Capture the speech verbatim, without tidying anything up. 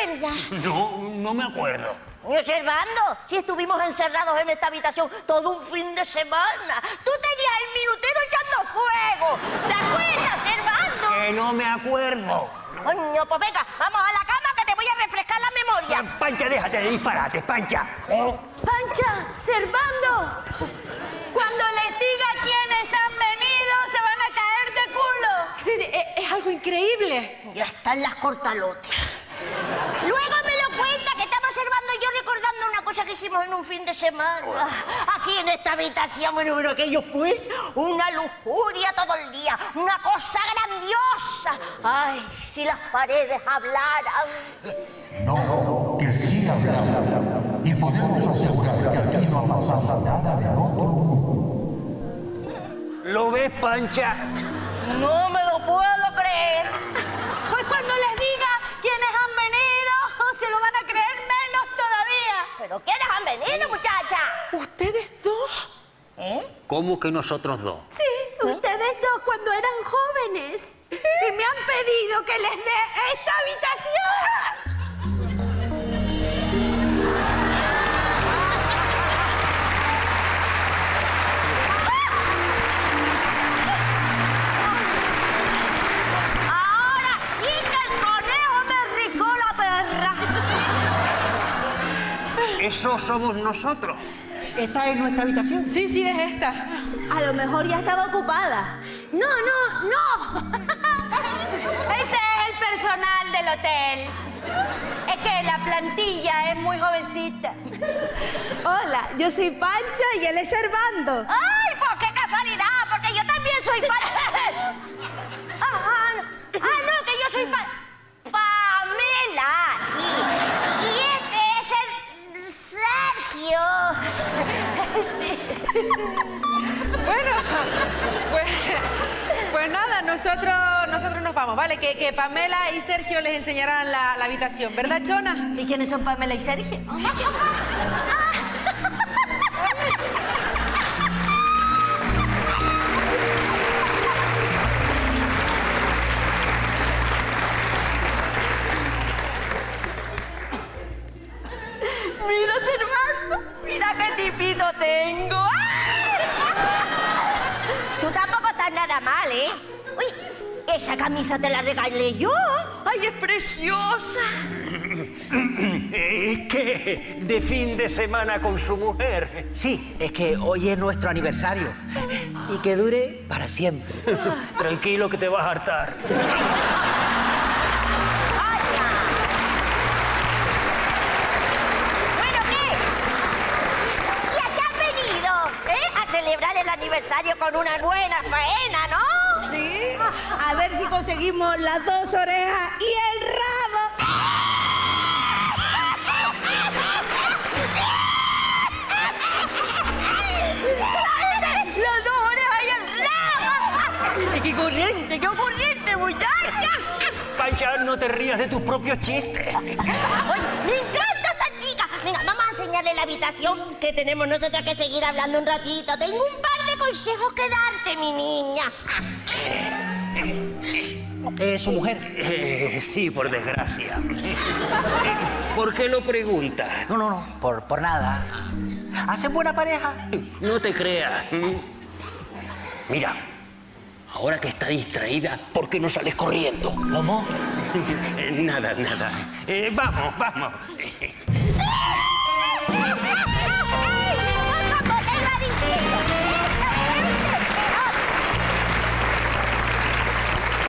acuerdas? No, no me acuerdo. Observando, si estuvimos encerrados en esta habitación todo un fin de semana. Tú tenías el minutero echando fuego. ¿Te acuerdas, Servando? Que no me acuerdo. Coño, pues venga, vamos a la cama que te voy a refrescar la memoria. Pancha, déjate de disparates, Pancha. ¿Eh? Pancha, Servando. Cuando les diga quiénes han venido, se van a caer de culo. Sí, es, es algo increíble. Ya están las cortalotes. Luego me lo cuenta, que estaba observando yo recordando una cosa que hicimos en un fin de semana. Aquí en esta habitación, bueno, bueno, aquello fue una lujuria todo el día, una cosa grandiosa. Ay, si las paredes hablaran. No, que sí hablan. Y podemos asegurar que aquí no ha pasado nada de otro mundo. ¿Lo ves, Pancha? No me lo puedo creer. Pues cuando les diga quiénes han venido, se lo van a creer menos todavía. ¿Pero quiénes han venido, muchacha? ¿Ustedes dos? ¿Eh? ¿Cómo que nosotros dos? Sí, ¿eh? Ustedes dos cuando eran jóvenes. ¿Eh? Y me han pedido que les dé esta habitación. Eso somos nosotros. ¿Esta es nuestra habitación? Sí, sí, es esta. A lo mejor ya estaba ocupada. ¡No, no, no! Este es el personal del hotel. Es que la plantilla es muy jovencita. Hola, yo soy Pancha y él es Servando. ¡Ay, pues qué casualidad! Porque yo también soy Pancha. ah, ah, no. ah, no, que yo soy pa Pamela, sí. Y este es el... Sergio. Sí. Bueno, pues, pues nada, nosotros, nosotros nos vamos, ¿vale? Que, que Pamela y Sergio les enseñarán la, la habitación, ¿verdad, Chona? ¿Y quiénes son Pamela y Sergio? ¿Oh, no? Mira, Servando, mira qué tipito tengo. ¡Ay! Tú tampoco estás nada mal, ¿eh? Uy, esa camisa te la regalé yo. Ay, es preciosa. Es que de fin de semana con su mujer. Sí, es que hoy es nuestro aniversario. Y que dure para siempre. Tranquilo que te vas a hartar. Celebrar el aniversario con una buena faena, ¿no? Sí. A ver si conseguimos las dos orejas y el rabo. ¡Las dos orejas y el rabo! ¡Qué corriente, qué ocurriente, muchacha! Pancha, no te rías de tus propios chistes. ¡Ay, me encanta esta chica! Venga, vamos a enseñarle la habitación que tenemos nosotros que seguir hablando un ratito. Tengo un par de consejos que darte, mi niña. ¿Eh, su mujer? Eh, sí, por desgracia. ¿Por qué lo pregunta? No, no, no, por, por nada. ¿Hacen buena pareja? No te creas. Mira, ahora que está distraída, ¿por qué no sales corriendo? ¿Cómo? Nada, nada. Eh, vamos, vamos. ¡Ja, ja, ja!